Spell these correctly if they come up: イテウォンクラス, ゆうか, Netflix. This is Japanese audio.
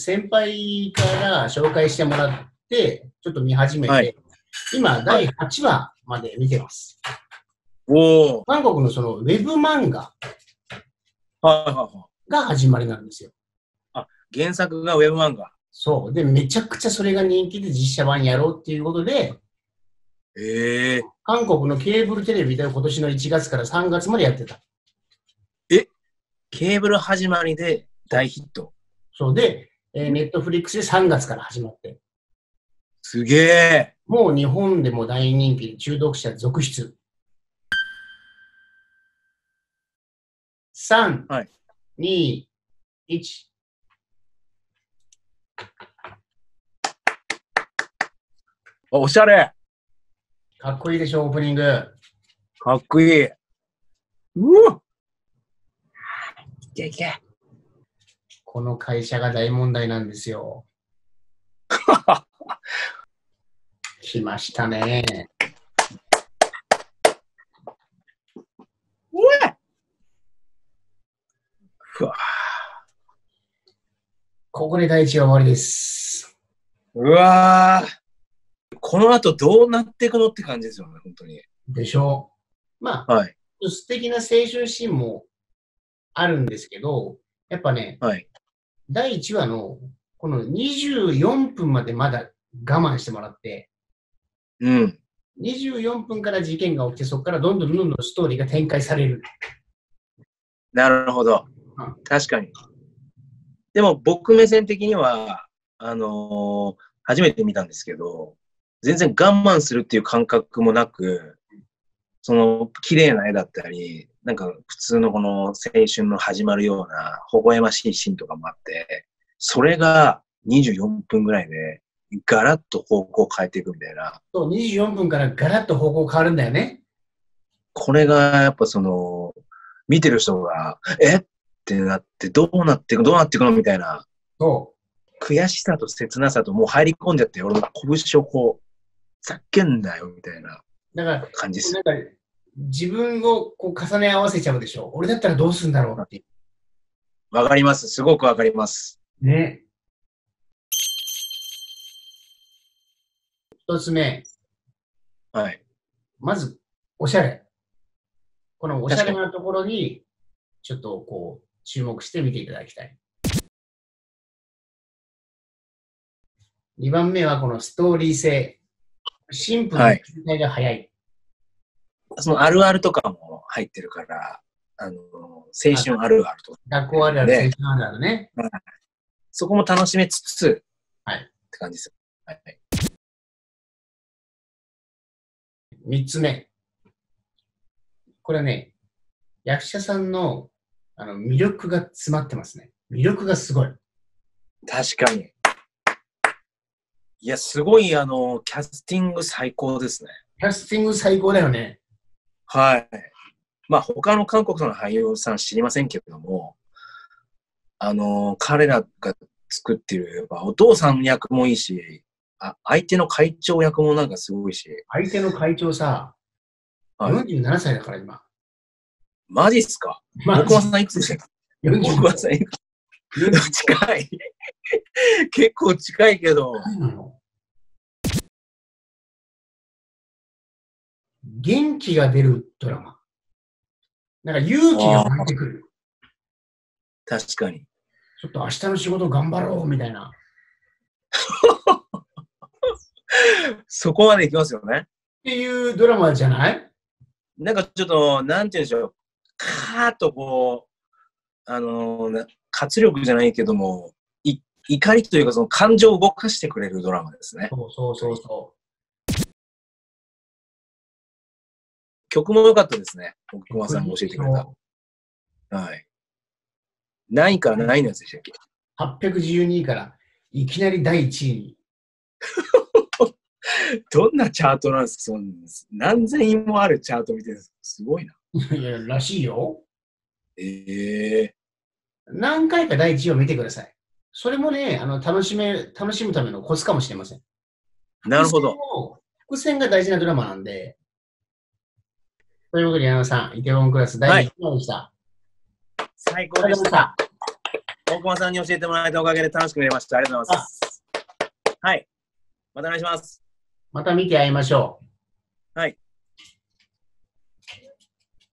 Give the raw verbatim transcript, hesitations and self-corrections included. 先輩から紹介してもらって、ちょっと見始めて、はい、今、だいはちわまで見てます。おー。韓国のそのウェブ漫画が始まりなんですよ。あ、原作がウェブ漫画。そう。で、めちゃくちゃそれが人気で実写版やろうっていうことで、えー、韓国のケーブルテレビで今年のいちがつからさんがつまでやってた。え、ケーブル始まりで大ヒット。そうで、えー、ネットフリックスでさんがつから始まって。すげえ。もう日本でも大人気で中毒者続出。さん、はい、に、いち。あ、おしゃれ。かっこいいでしょ、オープニング。かっこいい。うわっ。いけいけ。この会社が大問題なんですよ。来ましたね。うわ。ふわ。ここでだいいちは終わりです。うわー。この後どうなっていくのって感じですよね、本当に。でしょう。まあ、はい、素敵な青春シーンもあるんですけど、やっぱね、はい、だいいちわのこのにじゅうよんぷんまでまだ我慢してもらって、うん、にじゅうよんぷんから事件が起きて、そこからどんどんどんどんストーリーが展開される。なるほど、うん、確かに。でも僕目線的にはあのー、初めて見たんですけど、全然我慢するっていう感覚もなく、その綺麗な絵だったり、なんか普通のこの青春の始まるような微笑ましいシーンとかもあって、それがにじゅうよんぷんぐらいでガラッと方向を変えていくみたいな。そう、にじゅうよんぷんからガラッと方向変わるんだよね。これがやっぱその、見てる人が、えってなって、どうなっていく、どうなっていくのみたいな。そう。悔しさと切なさともう入り込んじゃって、俺の拳をこう、ざっけんなよみたいな感じです。自分をこう重ね合わせちゃうでしょ。俺だったらどうするんだろうって。わかります。すごくわかります。ね。一つ目。はい。まず、おしゃれ。このおしゃれなところに、ちょっとこう、注目して見ていただきたい。にばんめはこのストーリー性。シンプルな展開が早い。はい、そのあるあるとかも入ってるから、あの青春あるあるとか、学校あるある、青春あるあるね、うん。そこも楽しめつつ、はい、って感じです。はい、みっつめ。これね、役者さんの、あの魅力が詰まってますね。魅力がすごい。確かに。いや、すごい、あの、キャスティング最高ですね。キャスティング最高だよね。はい。まあ、他の韓国の俳優さん知りませんけれども、あの、彼らが作ってる、お父さん役もいいし、あ、相手の会長役もなんかすごいし。相手の会長さ、よんじゅうななさいだから今。マジっすか？大熊さんいくつでしたっけ？大熊さんいくつ？近い。結構近いけど。元気が出るドラマ。なんか勇気が出てくる。確かに。ちょっと明日の仕事頑張ろうみたいな。そこまでいきますよね。っていうドラマじゃない？なんかちょっと、なんて言うんでしょう。カーッとこう、あの、活力じゃないけども、い怒りというかその感情を動かしてくれるドラマですね。そうそうそうそう。曲も良かったですね。大熊さんも教えてくれた。はい。何位から何位のやつでしたっけ？はっぴゃくじゅうにいからいきなりだいいちいに。どんなチャートなんですか？その何千位もあるチャート見てるんですか？すごいな。いや、らしいよ。ええー。何回かだいいちいを見てください。それもね、あの楽しめ、楽しむためのコツかもしれません。なるほど。伏線が大事なドラマなんで。ということで、矢野さん、イテウォンクラスだいいちわでした。最高でした。大熊さんに教えてもらえたおかげで楽しく見れました。ありがとうございます。はい。またお願いします。また見て会いましょう。はい。